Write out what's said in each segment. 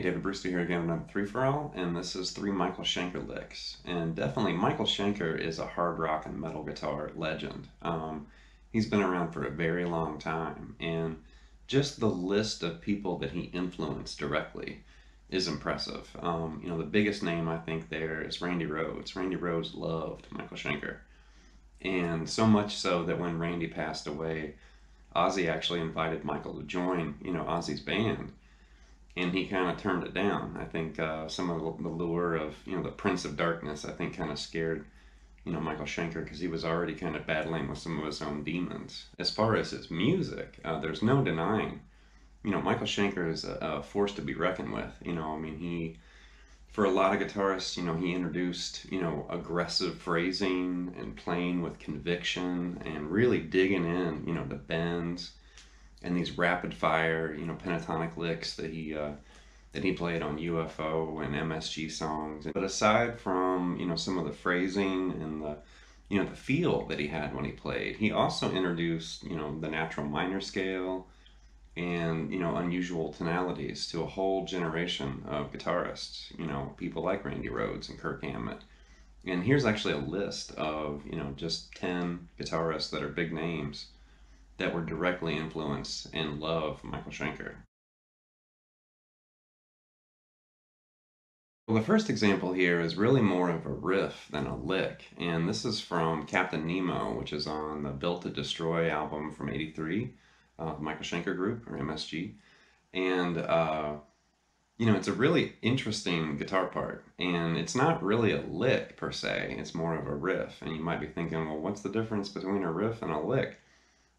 Hey, David Brewster here again, and I'm Three For All, and this is three Michael Schenker licks. And definitely, Michael Schenker is a hard rock and metal guitar legend. He's been around for a very long time, and just the list of people that he influenced directly is impressive. You know, the biggest name I think there is Randy Rhoads. Randy Rhoads loved Michael Schenker, and so much so that when Randy passed away, Ozzy actually invited Michael to join, you know, Ozzy's band. And he kind of turned it down. I think some of the lure of, you know, the Prince of Darkness, I think kind of scared, you know, Michael Schenker, because he was already kind of battling with some of his own demons. As far as his music, there's no denying, you know, Michael Schenker is a force to be reckoned with. You know, I mean, he, for a lot of guitarists, you know, he introduced, you know, aggressive phrasing and playing with conviction and really digging in, you know, the bends and these rapid fire, you know, pentatonic licks that he played on UFO and MSG songs. But aside from, you know, some of the phrasing and the, you know, the feel that he had when he played, he also introduced, you know, the natural minor scale and, you know, unusual tonalities to a whole generation of guitarists, you know, people like Randy Rhoads and Kirk Hammett. And here's actually a list of, you know, just 10 guitarists that are big names that were directly influenced and love Michael Schenker. Well, the first example here is really more of a riff than a lick, and this is from Captain Nemo, which is on the Built to Destroy album from '83, the Michael Schenker Group, or MSG. And, you know, it's a really interesting guitar part, and it's not really a lick per se, it's more of a riff. And you might be thinking, well, what's the difference between a riff and a lick?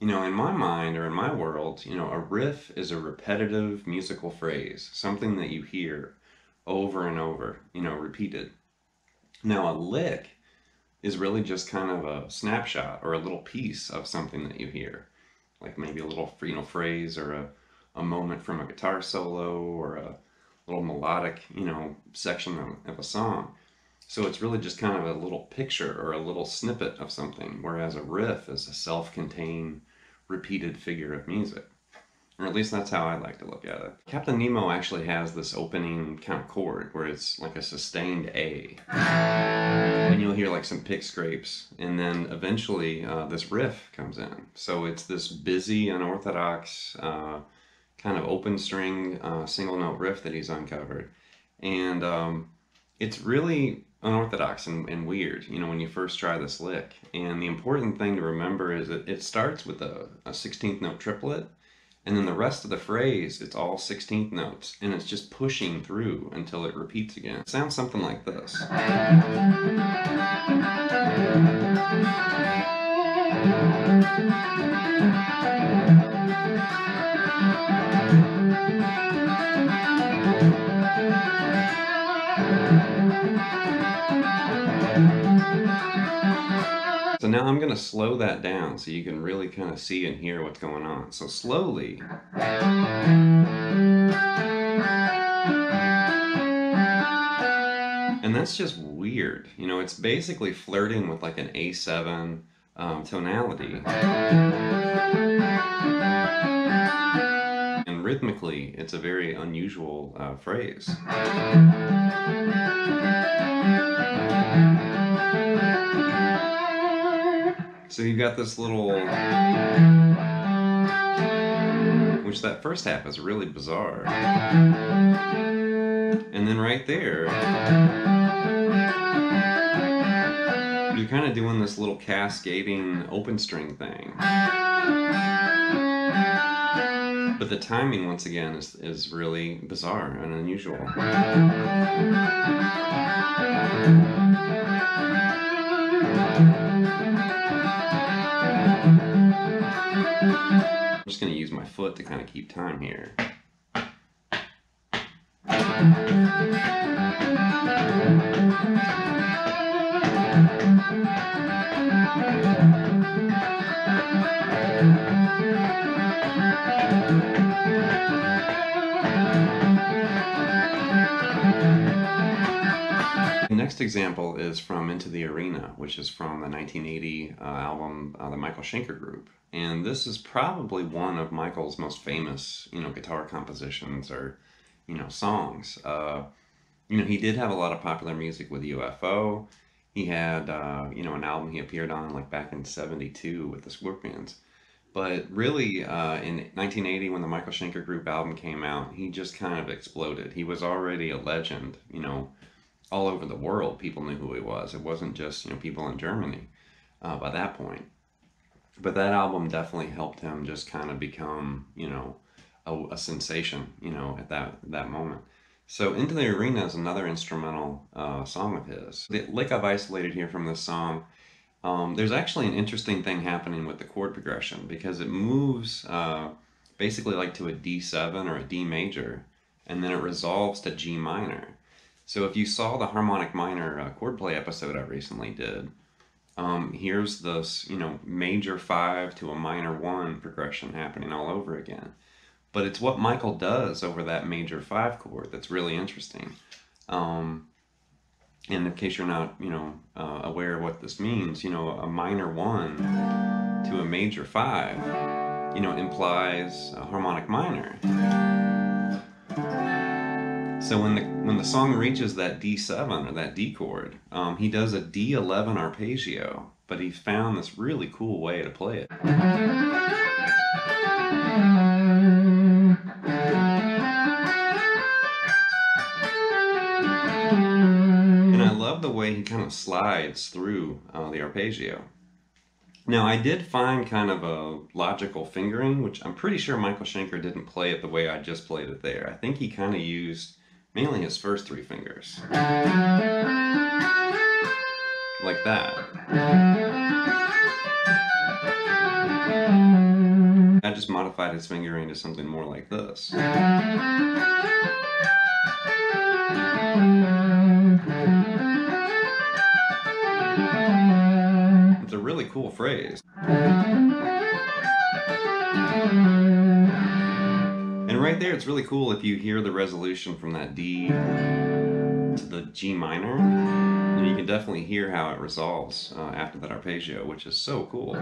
You know, in my mind, or in my world, you know, a riff is a repetitive musical phrase, something that you hear over and over, you know, repeated. Now, a lick is really just kind of a snapshot or a little piece of something that you hear, like maybe a little, you know, phrase or a moment from a guitar solo or a little melodic, you know, section of a song. So it's really just kind of a little picture or a little snippet of something, whereas a riff is a self-contained, repeated figure of music. Or at least that's how I like to look at it. Captain Nemo actually has this opening kind of chord where it's like a sustained A. And you'll hear like some pick scrapes, and then eventually this riff comes in. So it's this busy, unorthodox, kind of open string, single note riff that he's uncovered. And it's really unorthodox and weird, you know, when you first try this lick. And the important thing to remember is that it starts with a 16th note triplet, and then the rest of the phrase, it's all 16th notes, and it's just pushing through until it repeats again. It sounds something like this. So now I'm going to slow that down so you can really kind of see and hear what's going on. So slowly. And that's just weird. You know, it's basically flirting with like an A7 tonality. And rhythmically, it's a very unusual phrase. So you've got this little, which that first half is really bizarre. And then right there, you're kind of doing this little cascading open string thing. But the timing, once again, is really bizarre and unusual. I'm just going to use my foot to kind of keep time here. The next example is from Into the Arena, which is from the 1980 album, the Michael Schenker Group. And this is probably one of Michael's most famous, you know, guitar compositions or songs. He did have a lot of popular music with UFO. He had, an album he appeared on like back in '72 with the Scorpions. But really, in 1980, when the Michael Schenker Group album came out, he just kind of exploded. He was already a legend, all over the world. People knew who he was. It wasn't just, people in Germany by that point. But that album definitely helped him just kind of become, a sensation, at that moment. So Into the Arena is another instrumental song of his. The lick I've isolated here from this song, there's actually an interesting thing happening with the chord progression, because it moves basically like to a D7 or a D major, and then it resolves to G minor. So if you saw the harmonic minor chord play episode I recently did, here's this, major 5 to a minor 1 progression happening all over again. But it's what Michael does over that major 5 chord that's really interesting. And in case you're not, aware of what this means, a minor 1 to a major 5, implies a harmonic minor. So when the song reaches that D7 or that D chord, he does a D11 arpeggio, but he found this really cool way to play it. The way he kind of slides through the arpeggio. Now, I did find kind of a logical fingering, which I'm pretty sure Michael Schenker didn't play it the way I just played it there. I think he kind of used mainly his first 3 fingers. Like that. I just modified his fingering to something more like this. It's a really cool phrase. And right there, it's really cool if you hear the resolution from that D to the G minor. And you can definitely hear how it resolves after that arpeggio, which is so cool.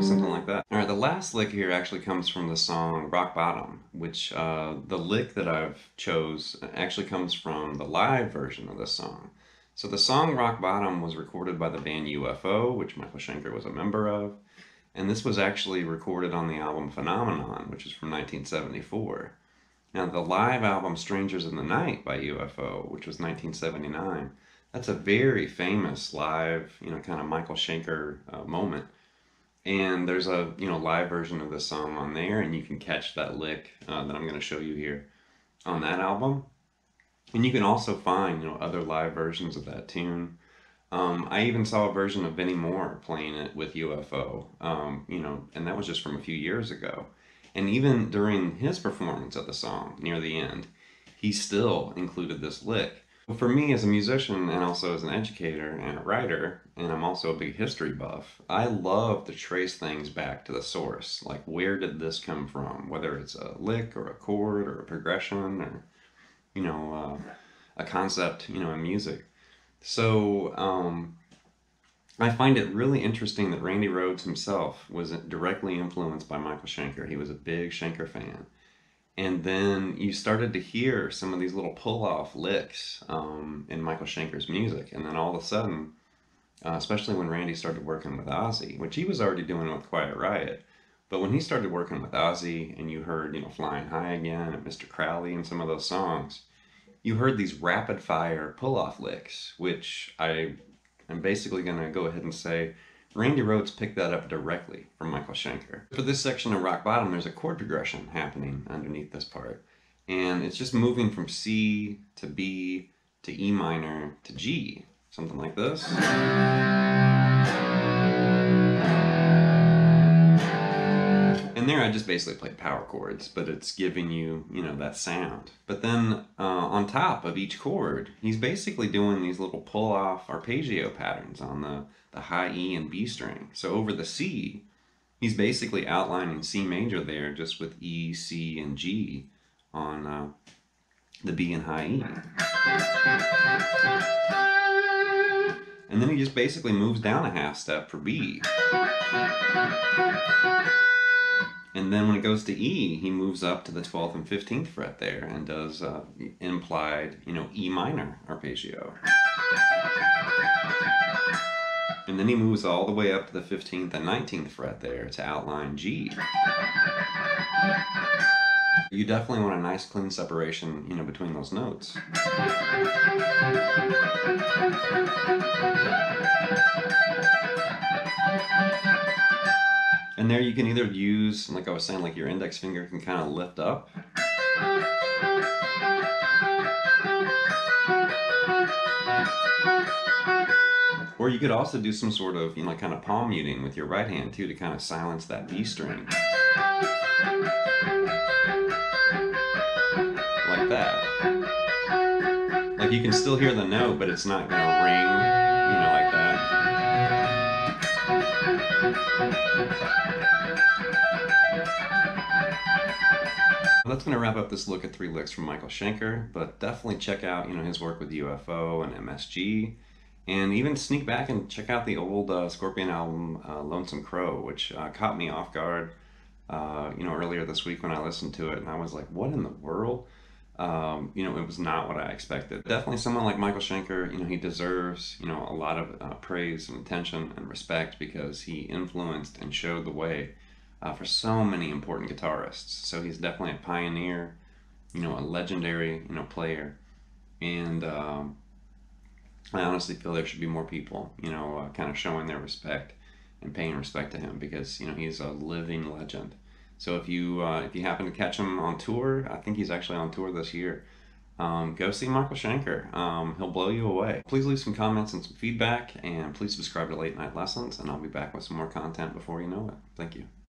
Something like that. All right, the last lick here actually comes from the song Rock Bottom, which the lick that I've chose actually comes from the live version of this song. So the song Rock Bottom was recorded by the band UFO, which Michael Schenker was a member of, and this was actually recorded on the album Phenomenon, which is from 1974. Now the live album Strangers in the Night by UFO, which was 1979, that's a very famous live, kind of Michael Schenker moment. And there's a live version of the song on there, and you can catch that lick that I'm going to show you here on that album. And you can also find other live versions of that tune. I even saw a version of Benny Moore playing it with UFO, and that was just from a few years ago. And even during his performance of the song near the end, he still included this lick. For me as a musician and also as an educator and a writer, and I'm also a big history buff, I love to trace things back to the source. Like, where did this come from? Whether it's a lick or a chord or a progression or, a concept, in music. So I find it really interesting that Randy Rhoads himself was directly influenced by Michael Schenker. He was a big Schenker fan. And then you started to hear some of these little pull-off licks in Michael Schenker's music. And then all of a sudden, especially when Randy started working with Ozzy, which he was already doing with Quiet Riot, but when he started working with Ozzy and you heard, Flying High Again and Mr. Crowley and some of those songs, you heard these rapid-fire pull-off licks, which I am basically going to go ahead and say Randy Rhoads picked that up directly from Michael Schenker. For this section of Rock Bottom, there's a chord progression happening underneath this part. And it's just moving from C to B to E minor to G. Something like this. And there I just basically played power chords, but it's giving you, that sound. But then on top of each chord, he's basically doing these little pull-off arpeggio patterns on the high E and B string. So over the C, he's basically outlining C major there just with E, C, and G on the B and high E. And then he just basically moves down a half step for B. And then when it goes to E, he moves up to the 12th and 15th fret there and does implied, you know, E minor arpeggio. And then he moves all the way up to the 15th and 19th fret there to outline G. You definitely want a nice clean separation, you know, between those notes. And there you can either use, like I was saying, like your index finger can kind of lift up. Or you could also do some sort of, you know, like kind of palm muting with your right hand too to kind of silence that B string. Like that. Like you can still hear the note, but it's not going to ring, you know, like that. That's going to wrap up this look at three licks from Michael Schenker, but definitely check out, you know, his work with UFO and MSG, and even sneak back and check out the old Scorpion album, Lonesome Crow, which caught me off guard, you know, earlier this week when I listened to it, and I was like, what in the world? You know, it was not what I expected. Definitely someone like Michael Schenker, you know, he deserves, you know, a lot of praise and attention and respect because he influenced and showed the way for so many important guitarists. So he's definitely a pioneer, you know, a legendary, you know, player. And I honestly feel there should be more people, you know, kind of showing their respect and paying respect to him because, you know, he's a living legend. So if you happen to catch him on tour, I think he's actually on tour this year, go see Michael Schenker. He'll blow you away. Please leave some comments and some feedback, and please subscribe to Late Night Lessons, and I'll be back with some more content before you know it. Thank you.